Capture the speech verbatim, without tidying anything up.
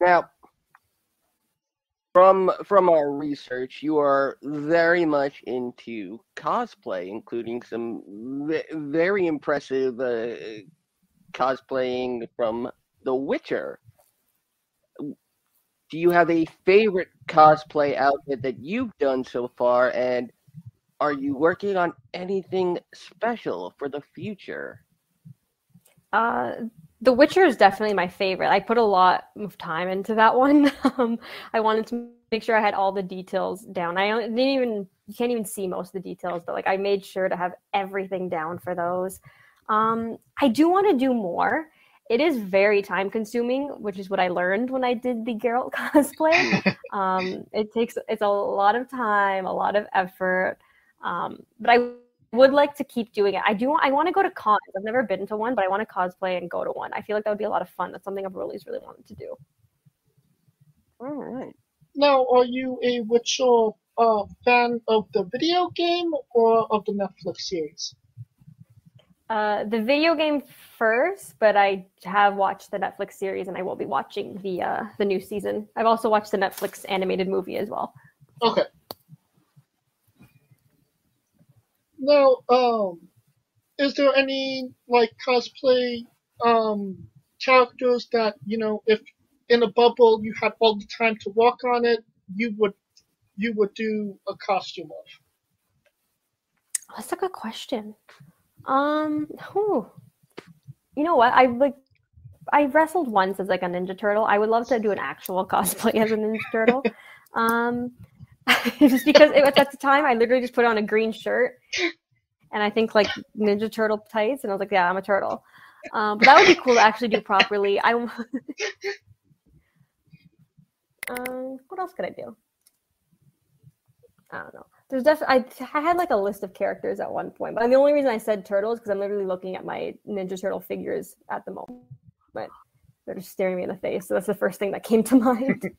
Now, from from our research, you are very much into cosplay, including some very impressive uh, cosplaying from The Witcher. Do you have a favorite cosplay outfit that you've done so far, and are you working on anything special for the future? Uh, The Witcher is definitely my favorite. I put a lot of time into that one. Um, I wanted to make sure I had all the details down. I didn't even, you can't even see most of the details, but like I made sure to have everything down for those. Um, I do want to do more. It is very time consuming, which is what I learned when I did the Geralt cosplay. um, it takes, it's a lot of time, a lot of effort. Um, but I would like to keep doing it. I do. I want to go to cons. I've never been to one, but I want to cosplay and go to one. I feel like that would be a lot of fun. That's something I've always really wanted to do. All right. Now, are you a Witcher uh, fan of the video game or of the Netflix series? Uh, the video game first, but I have watched the Netflix series, and I will be watching the uh, the new season. I've also watched the Netflix animated movie as well. Okay. Now, um, is there any like cosplay um, characters that, you know, if in a bubble you had all the time to work on it, you would you would do a costume of? Oh, that's a good question. Um, whew. You know what? I like. I wrestled once as like a Ninja Turtle. I would love to do an actual cosplay as a Ninja Turtle. Um, just because it, at the time I literally just put on a green shirt and I think like Ninja Turtle tights, and I was like, yeah, I'm a turtle. Um, but that would be cool to actually do properly. I. um, what else could I do? I don't know. There's definitely, I, I had like a list of characters at one point, but the only reason I said turtles because I'm literally looking at my Ninja Turtle figures at the moment, but they're just staring me in the face. So that's the first thing that came to mind.